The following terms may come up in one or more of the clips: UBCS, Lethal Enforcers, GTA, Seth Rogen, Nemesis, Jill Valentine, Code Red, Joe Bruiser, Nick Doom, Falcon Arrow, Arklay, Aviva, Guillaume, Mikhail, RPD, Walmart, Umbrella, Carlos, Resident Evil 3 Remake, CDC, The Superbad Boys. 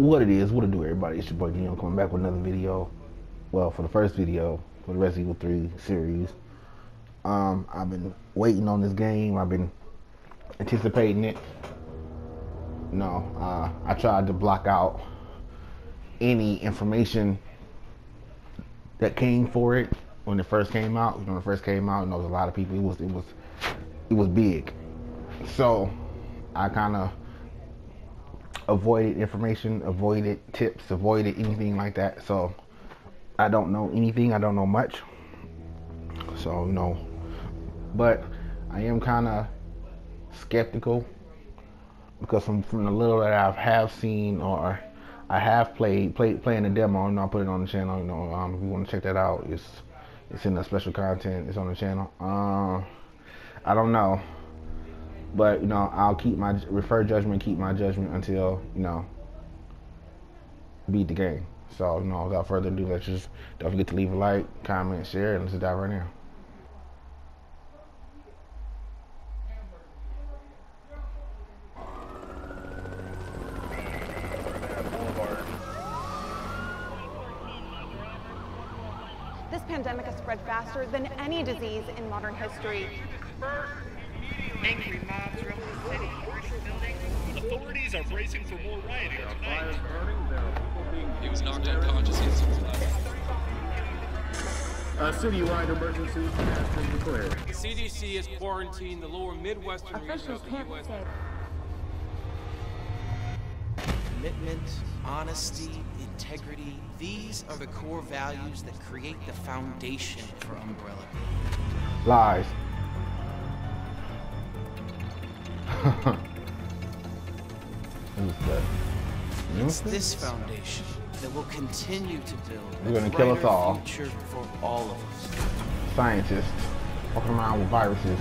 What it is, what it do, everybody? It's your boy Guillaume coming back with another video. Well, for the first video for the Resident Evil 3 series. I've been waiting on this game. I've been anticipating it. I tried to block out any information that came for it when it first came out. You know, when it first came out, and there was a lot of people. It was big. So I kind of avoided information, avoided tips, avoided anything like that. So I don't know anything, I don't know much. So no, but I am kind of skeptical because from the little that I have seen or I have playing the demo, and I'll put it on the channel. You know, if you want to check that out, it's in the special content. It's on the channel. I don't know. But, you know, I'll keep my judgment until, you know, beat the game. So, you know, without further ado, let's just don't forget to leave a like, comment, share, and let's just dive right now. This pandemic has spread faster than any disease in modern history. Angry mobs rubble the city, burning buildings. Authorities are bracing for more rioting tonight. He was knocked unconscious. A citywide emergency has been declared. The CDC has quarantined the lower Midwestern officials can't say. Commitment, honesty, integrity. These are the core values that create the foundation for Umbrella. Lies. It's this foundation that will continue to build. We're gonna kill us all. For all of us. Scientists walking around with viruses.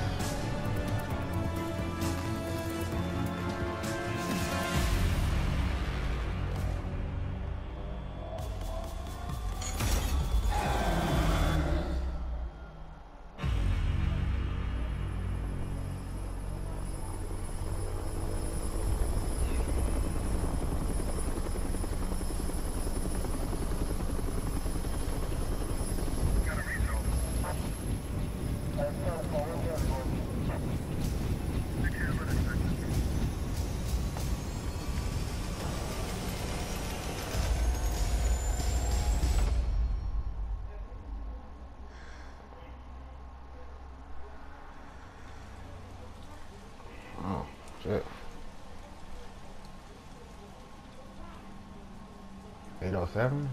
Seven?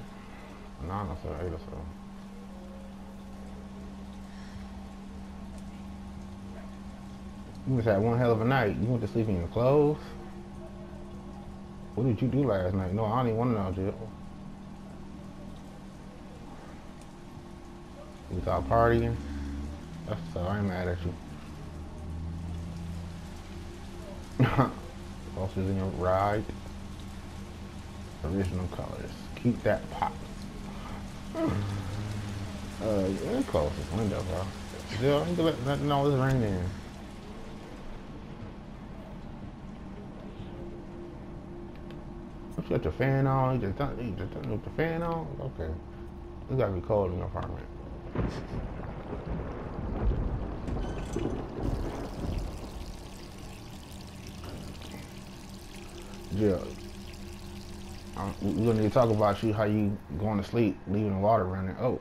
No, no, sir, 8 or 7. You just had one hell of a night. You went to sleep in your clothes. What did you do last night? No, I don't even want to know, Jill. You was out partying. That's so I ain't mad at you. Also in your ride. Original colors. Keep that pop. You close this window, bro. Still, I need to let nothing know it's raining. You got your fan on. You just with the fan on. Okay, it's gotta be cold in your apartment. Yeah. We're gonna need to talk about you, how you going to sleep, leaving the water running. Oh.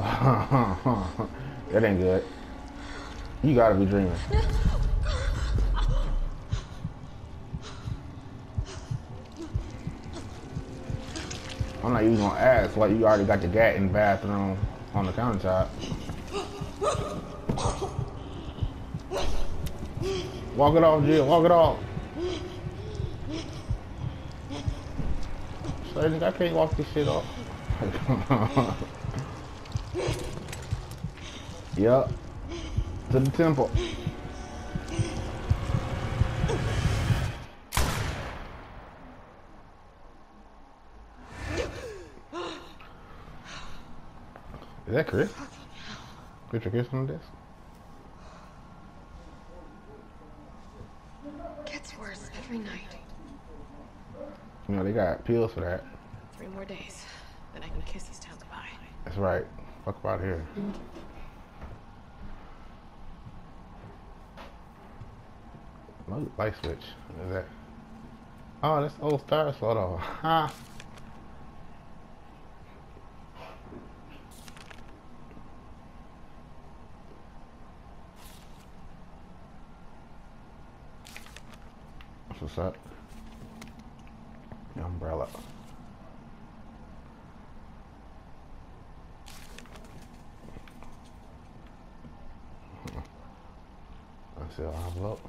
Oh. That ain't good. You gotta be dreaming. I'm not even gonna ask why you already got the gat in the bathroom on the countertop. Walk it off, Jill. Walk it off. I can't walk this shit off. Yep. To the temple. Is that Chris? Put your kiss on the desk. every night. You know, they got pills for that. 3 more days, then I can kiss this town goodbye. That's right. Fuck about here. No light switch. What is that? Oh, that's old star slot over. Ha! What's up? Umbrella. I see an envelope.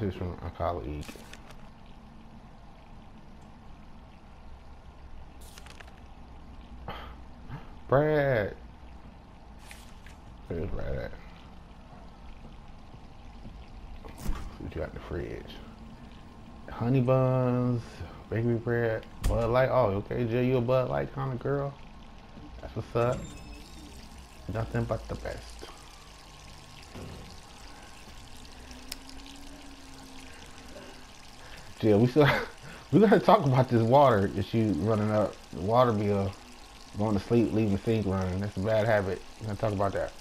This is from a colleague. Brad. Where's Brad at? See what you got in the fridge. Honey buns, baby bread, Bud Light. Oh, okay, Jill, you a Bud Light kind of girl? That's what's up. Nothing but the best. Jill, we gotta talk about this water issue running up. The water bill. Going to sleep, leaving the sink running. That's a bad habit. I'm going to talk about that.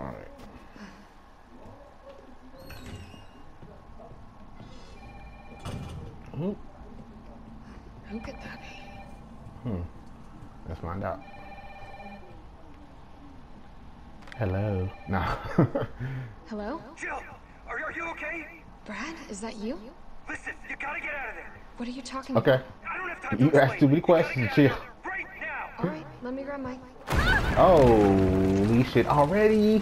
All right. Ooh. Who could that be? Let's find out. Hello. No. Hello? Jill, are you okay? Brad, is that you? Listen, you gotta get out of there. What are you talking about? Okay. I don't have time to ask too many questions, Jill. Right now. All right, let me grab my... Holy shit, already?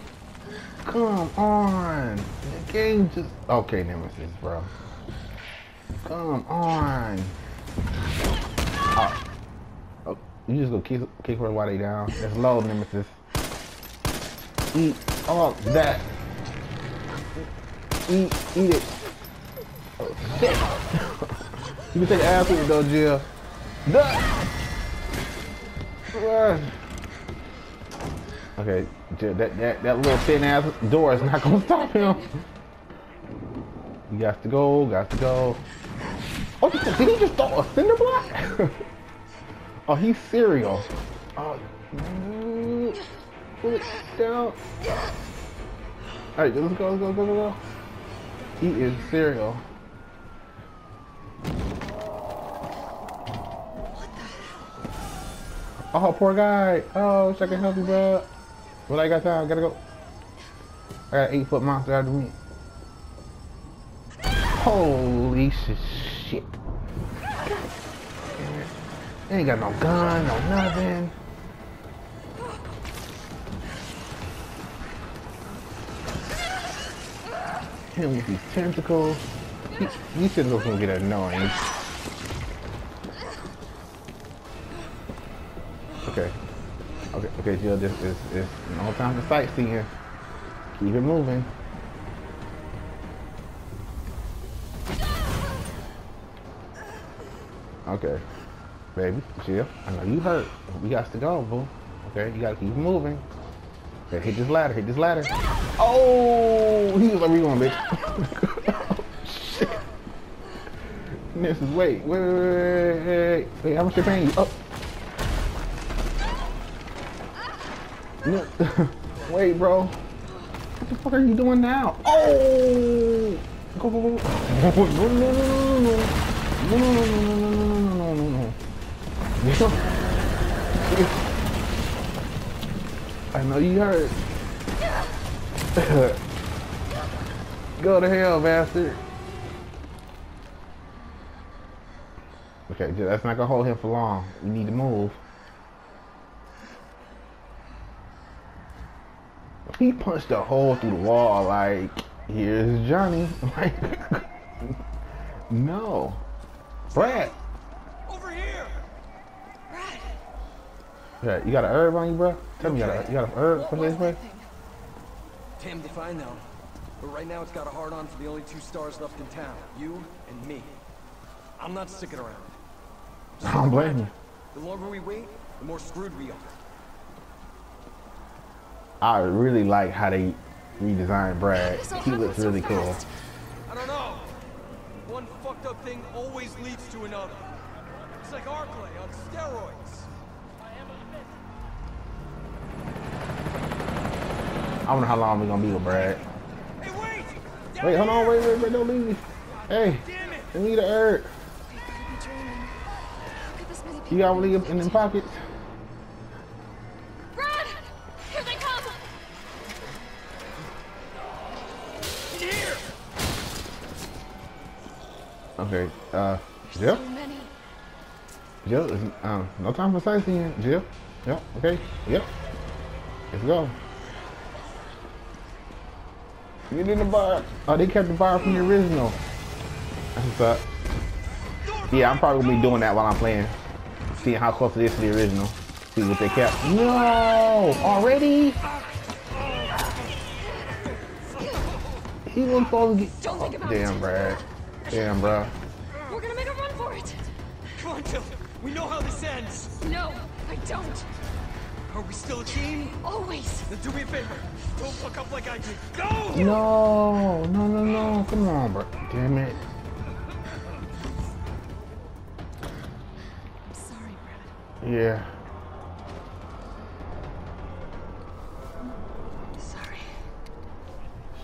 Come on. The game just... Okay, Nemesis, bro. Come on. Oh, you just go kick her while they down. That's low, Nemesis. Eat all that. Eat it. Oh, shit. You can take an ass with it though, Jill. Okay, Jill, that little thin ass door is not gonna stop him. You got to go, Oh, did he just throw a cinder block? Oh, he's cereal. Oh. Pull it down. Alright, let's go, go. He is cereal. What the hell? Oh, poor guy. Oh, wish I can help you, bro. But I got time. Gotta go. I got an 8-foot monster out of me. Holy shit. They ain't got no gun, no nothing. Him with these tentacles. These tentacles gonna get annoying. Okay. Okay, Jill, this is no time to sightseeing. Keep it moving. Okay. Baby, Jill, I know you hurt. We got to go, boo. Okay, you gotta keep moving. Okay, hit this ladder, Oh, he was like, where you going, bitch? Oh, shit. This is, wait, how much they paying you? Oh. No. Wait, bro. What the fuck are you doing now? Oh. Go. No. I know you heard. Go to hell, bastard. Okay, that's not gonna hold him for long. We need to move. He punched a hole through the wall like, here's Johnny. Like, no. Brad. Over here. Brad. Yeah, you got an herb on you, bro? Tell me you got an herb from this way? Damned if I know. But right now it's got a hard-on for the only two stars left in town. You and me. I'm not sticking around. I don't blame you. The longer we wait, the more screwed we are. I really like how they redesigned Brad. He looks really cool. I don't know. One fucked up thing always leads to another. It's like Arklay on steroids. I wonder how long we're gonna be with Brad. Hey, wait! Wait, hold on, wait, don't leave me. Hey, I need an herb. You got one in them pockets? Brad! Here they come! Here! Okay, Jill? Jill, is, no time for sightseeing, Jill. Yep, okay, yep. Let's go. Get in the bar. Oh, they kept the bar from the original. That's what's up. Yeah, I'm probably gonna be doing that while I'm playing. Seeing how close it is to the original. See what they kept. No! Already? He wasn't supposed to get... Don't think about damn, Brad. Damn, bro. We're gonna make a run for it. Come on, Jill. We know how this ends. No, I don't. Are we still a team? Always. Then do me a favor. Don't fuck up like I did. Go! No! No. Come on, bro. Damn it. Yeah. Sorry.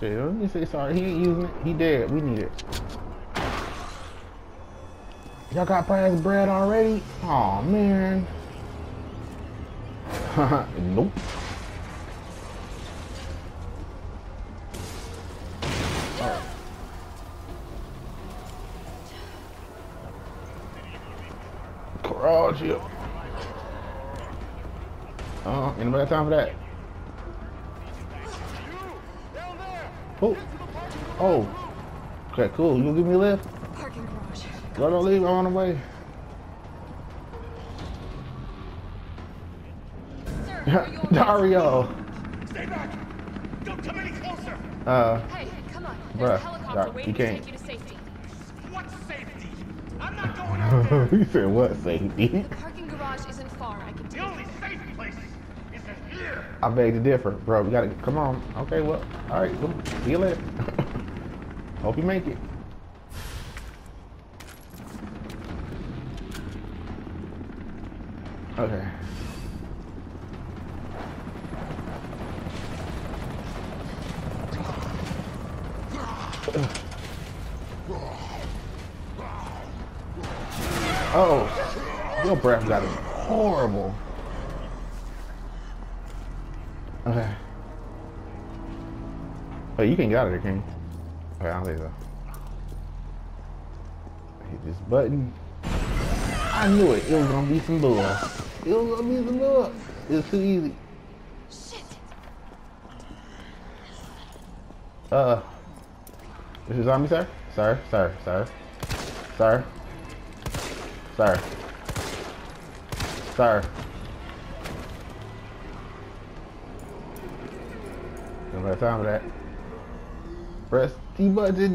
Shit, let me say sorry. He ain't using it. He dead. We need it. Y'all got past Brad already? Aw, man. Nope. Garage, yeah. Anybody got time for that? Oh. Oh. Okay, cool. You gonna give me a lift? Parking garage. Y'all don't leave. I'm on the way. Sir, Dario. Stay back. Don't come any closer. Hey, come on. There's a helicopter waiting to take you to safety. What safety? I'm not going out there. He said what safety? The parking garage isn't far. I can take it. I beg to differ, bro. We gotta come on. Okay, well, all right, well, see you later. Hope you make it. Okay. Oh, your breath got horrible. Okay. Oh, you can get out of there, can you? Okay, I don't think so. Hit this button. I knew it. It was gonna be some bull. It was gonna be some bull. It was too easy. Shit. This is on me, sir? Sir. Don't have time for that. Press the button.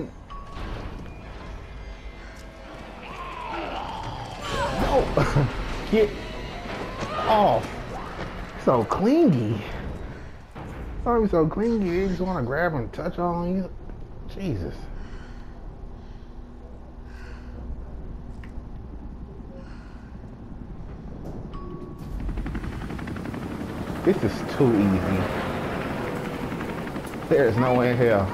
No! Get off. So clingy. Sorry, so clingy. They just want to grab and touch on you. Jesus. This is too easy. There's no way in hell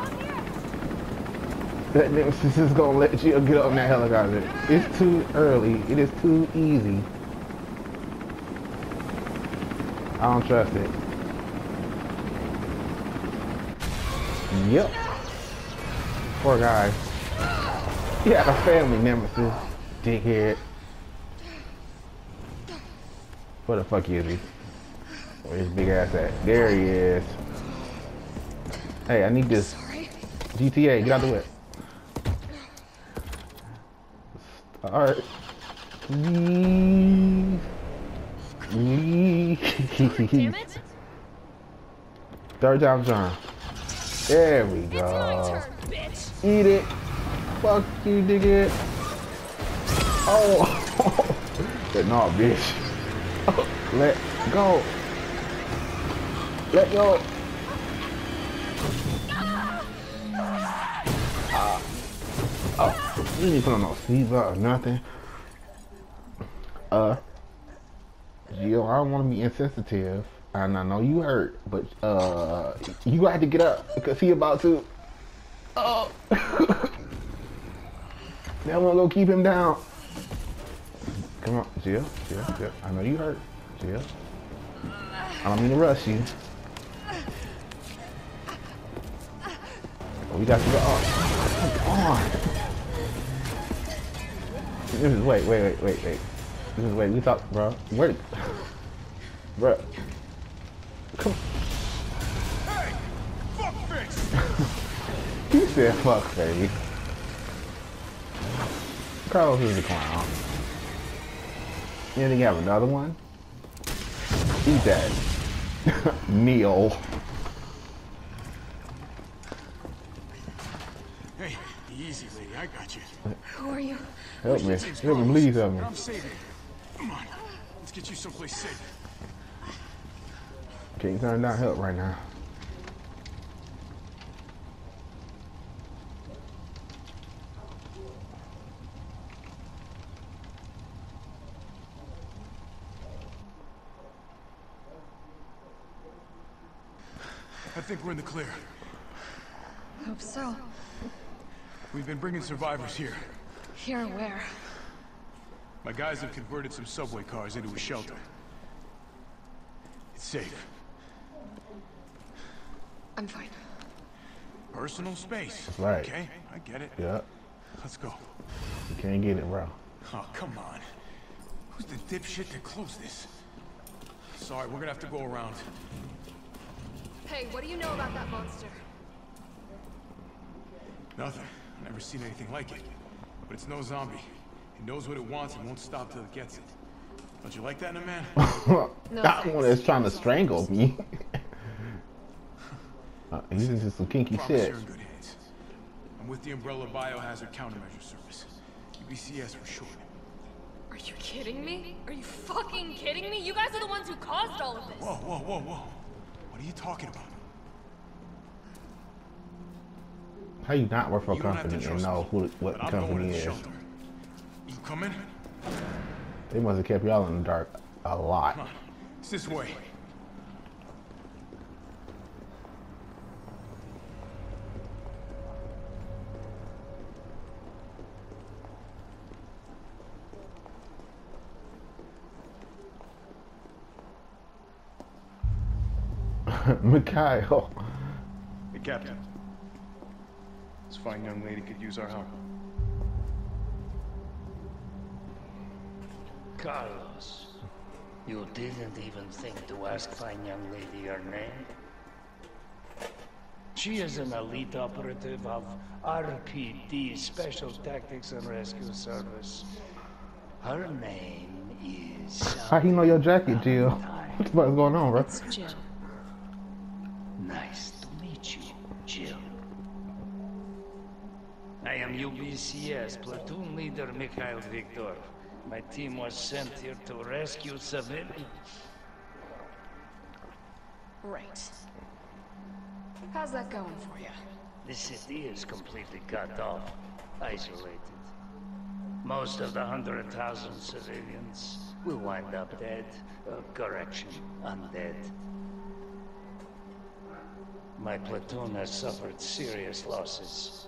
that Nemesis is gonna let you get up in that helicopter. It's too early. It is too easy. I don't trust it. Yep. Poor guy. He had a family, Nemesis. Dickhead. Where the fuck is he? Where's his big ass at? There he is. Hey, I need this. Sorry. GTA, get out the way. Start. Please. Damn it. Third time, John. There we go. It's my turn, bitch. Eat it. Fuck you, nigga. Oh. No, bitch. Oh. Let go. Let go. Oh, you didn't put on no seatbelt or nothing. Jill, I don't want to be insensitive, and I know you hurt, but you had to get up because he about to. Oh, now I'm gonna go keep him down. Come on, Jill, Jill, Jill. I know you hurt, Jill. I don't mean to rush you. Oh, we got to go. Oh, come on. This is wait. This is we talk, bro. Wait, bro. Come. Hey, fuck face. He said fuck face. Carlos is a clown. You think you have another one? Eat that. Neil. Hey, easy, lady. I got you. Who are you? Help me. Help me, please help me. Come on, let's get you someplace safe. Can't turn down help right now. I think we're in the clear. Hope so. We've been bringing survivors here. Here where? My guys have converted some subway cars into a shelter. It's safe. I'm fine. Personal space. That's right. Okay, I get it. Yeah. Let's go. You can't get it, bro. Oh, come on. Who's the dipshit that closed this? Sorry, we're gonna have to go around. Hey, what do you know about that monster? Nothing. I've never seen anything like it. But it's no zombie. It knows what it wants and won't stop till it gets it. Don't you like that in a man? That one is trying to strangle me. This is just some kinky shit. You're in good hands. I'm with the Umbrella Biohazard Countermeasure Service. UBCS for short. Are you kidding me? Are you fucking kidding me? You guys are the ones who caused all of this. Whoa. What are you talking about? How you not work for a company and know who, what the company is? You coming? They must have kept y'all in the dark a lot. Come on. It's this way. Mikhail. Hey, Captain. This fine young lady could use our help. Carlos, you didn't even think to ask fine young lady her name? She is an elite operative of RPD, Special Tactics and Rescue Service. Her name is... How you know your jacket, Jill? What's going on, bro? It's Jill. Nice to meet you, Jill. I am UBCS Platoon Leader Mikhail Victor. My team was sent here to rescue civilians. Right. How's that going for you? The city is completely cut off, isolated. Most of the 100,000 civilians will wind up dead. Correction, undead. My platoon has suffered serious losses.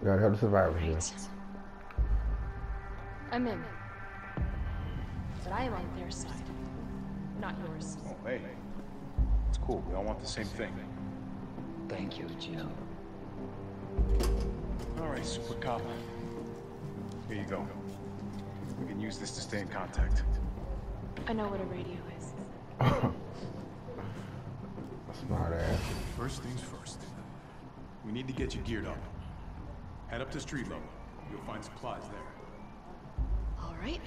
We gotta help the survivors here. Right. I'm in. But I am on their side. not yours. Oh, hey. It's cool. We all want the same thing. Thank you, Jill. All right, Super Cop. Here you go. We can use this to stay in contact. I know what a radio is. Smart ass. First things first. We need to get you geared up. Head up to street level. You'll find supplies there. All right.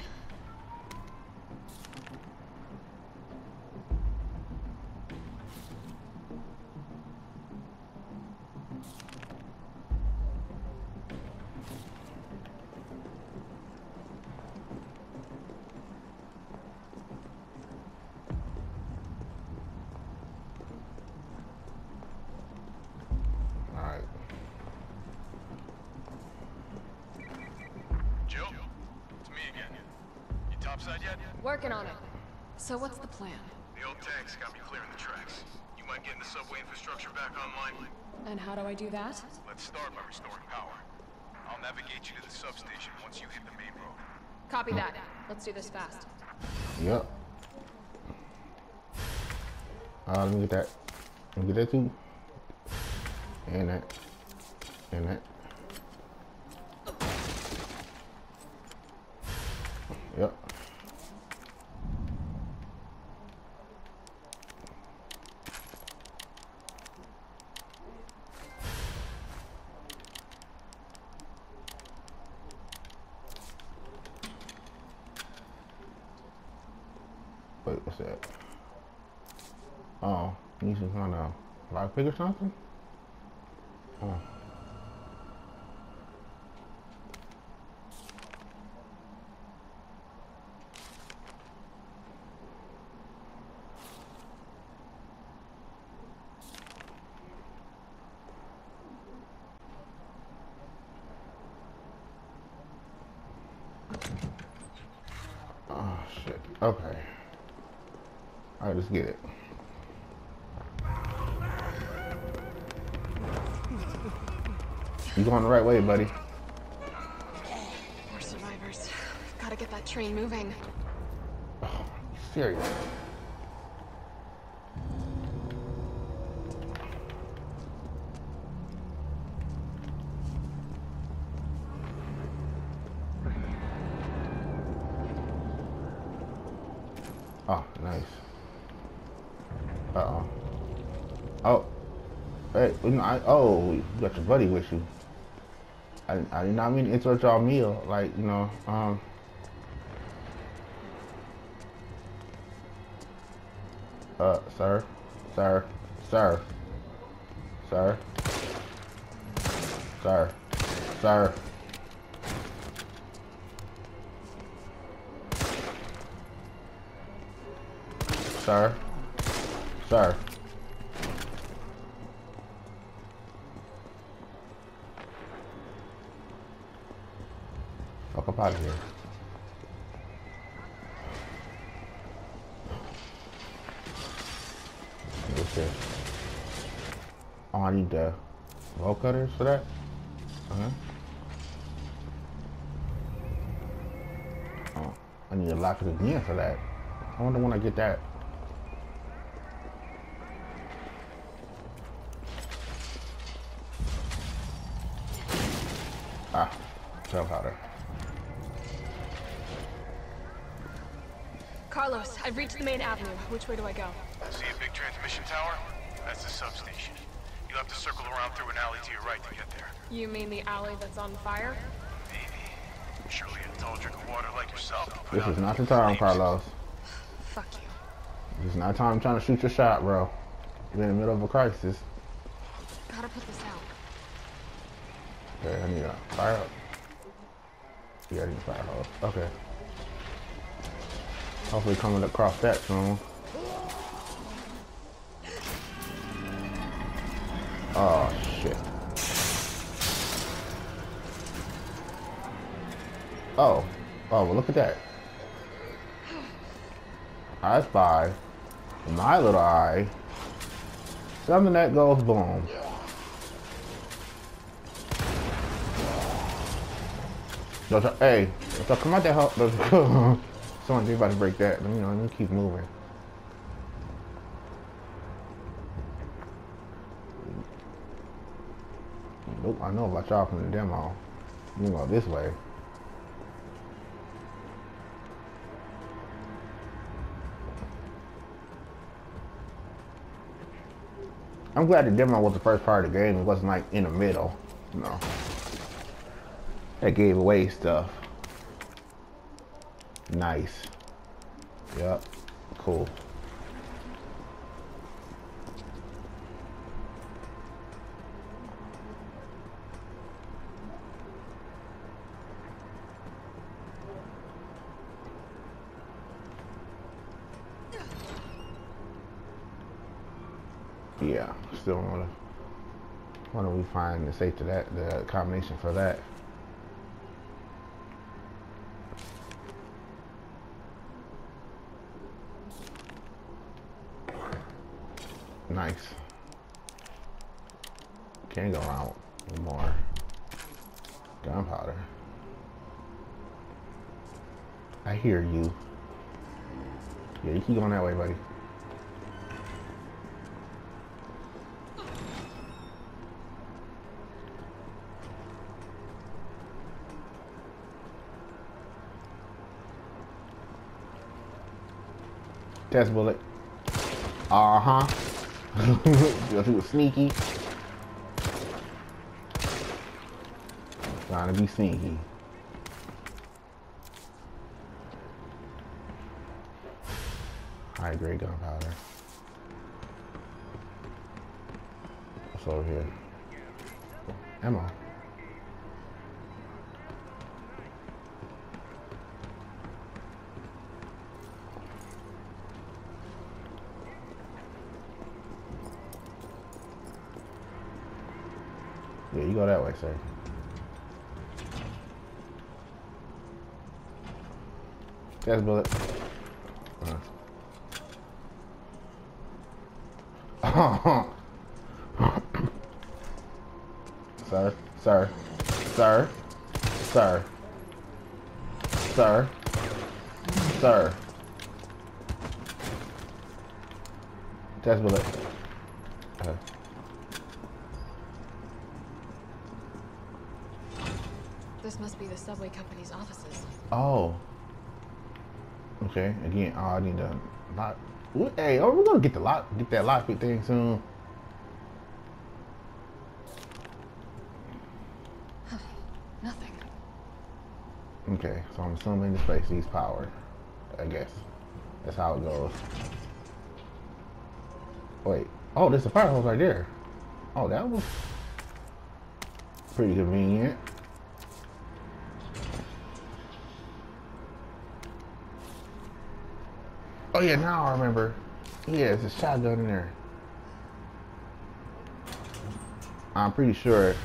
Working on it. So what's the plan? The old tanks got me clearing the tracks. You mind getting the subway infrastructure back online? And how do I do that? Let's start by restoring power. I'll navigate you to the substation once you hit the main road. Copy that. Let's do this fast. Yep. Let me get that. Let me get that too. And that. And that. Yep. Or something? Oh. Oh shit. Okay. Alright, let's get it. You're going the right way, buddy. More survivors. We've got to get that train moving. Oh, serious. Oh, nice. Uh-oh. Oh. Hey, oh, you got your buddy with you. I did not mean to interrupt y'all meal, like, you know, sir. Sir. Fuck up out of here. What's this? Oh, I need the roll cutters for that? Uh-huh. Oh, I need to lock it again for that. I wonder when I get that. Ah, shell powder. Carlos, I've reached the main avenue. Which way do I go? See a big transmission tower? That's the substation. You'll have to circle around through an alley to your right to get there. You mean the alley that's on fire? Maybe. Surely a tall drink of water like yourself. This is not the time, Carlos. Fuck you. This is not time trying to shoot your shot, bro. You're in the middle of a crisis. Gotta put this out. Okay, I need a fire hose. Yeah, I need a fire hose. Okay. Hopefully coming across that soon. Oh shit. Oh. Oh well, look at that. I spy in my little eye something that goes boom. Don't talk, hey, don't come out that hole. Someone's about to break that. Let me keep moving. Nope, I know about y'all from the demo. I'm gonna go this way. I'm glad the demo was the first part of the game. It wasn't like in the middle. You know. That gave away stuff. Nice. Yep. Cool. Yeah, still wanna refine the safety that the combination for that. Nice. Can't go out with more gunpowder. I hear you. Yeah, you keep going that way, buddy. Test bullet. Because he was sneaky. Trying to be sneaky. High grade gunpowder. What's over here? Ammo. Yeah, you go that way, sir. That's a bullet. Sir, sir, sir, sir, sir, sir. That's a bullet. This must be the subway company's offices. Oh. Okay. Again, oh, I need to lock. What? Hey, oh, we're gonna get the lock. Get that lockpick thing soon. Nothing. Okay, so I'm assuming this place needs power. I guess that's how it goes. Wait. Oh, there's a fire hose right there. Oh, that was pretty convenient. Oh yeah, now I remember. Yeah, there's a shotgun in there. I'm pretty sure.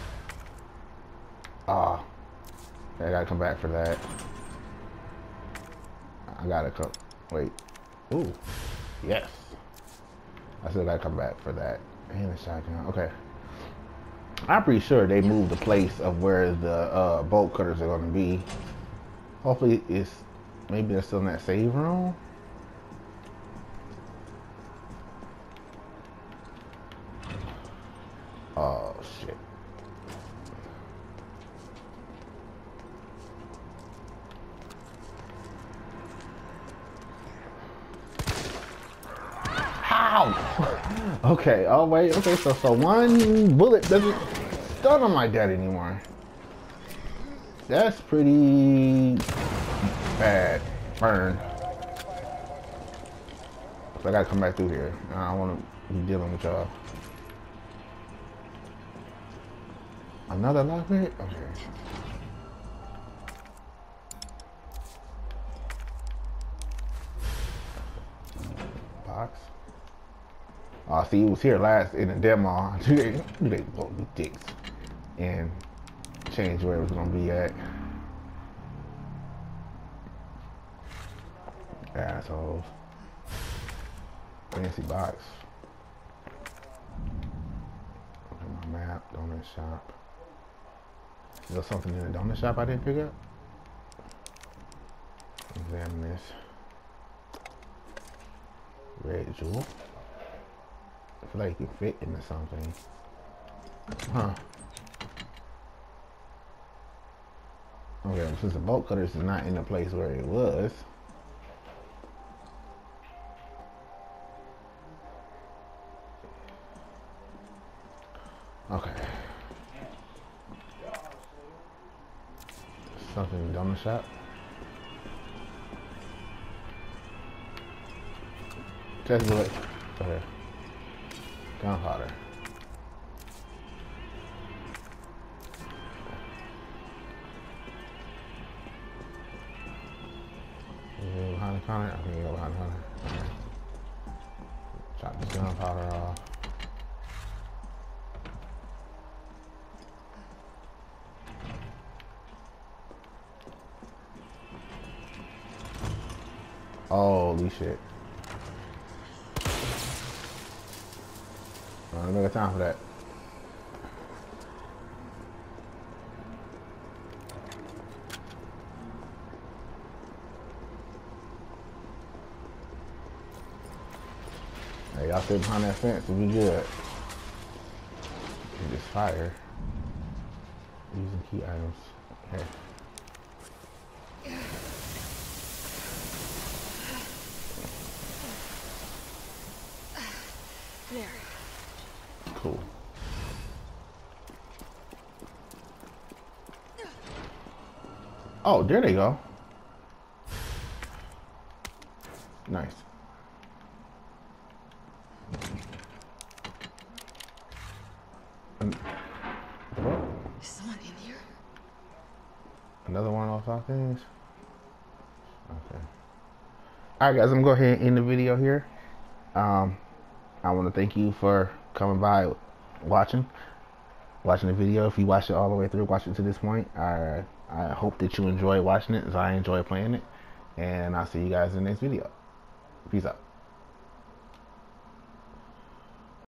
Ah, I gotta come back for that. I gotta come. Wait. Ooh. Yes. I still gotta come back for that. And the shotgun. Okay. I'm pretty sure they moved the place of where the bolt cutters are gonna be. Hopefully, it's maybe they're still in that save room. Oh shit. Ow! Okay, oh wait, okay, so one bullet doesn't stun on my dad anymore. That's pretty bad. Burn. So I gotta come back through here. I don't wanna be dealing with y'all. Another lockpick? Okay. Box. Oh, see, it was here last in the demo. They gonna be dicks and change where it was gonna be at. Assholes. Fancy box. Look at my map. Donut shop. Is there something in the donut shop I didn't pick up? Examine this. Red jewel. I feel like it can fit into something. Huh. Okay, since the bolt cutters is not in the place where it was. Okay. Something dumb in the shop. Test bullet. Okay. Gunpowder. Behind the counter? I'm gonna go behind the counter. Okay. Chop this gunpowder off. Holy shit. I don't got time for that. Hey, y'all sit behind that fence, it'll be good. Just fire. Using key items. Okay. Cool. Oh, there they go. Nice. Is someone in here? Another one off our things. Okay. All right, guys. I'm gonna go ahead and end the video here. I want to thank you for coming by, watching the video. If you watched it all the way through, watch it to this point, I hope that you enjoy watching it as I enjoy playing it, and I'll see you guys in the next video. Peace out.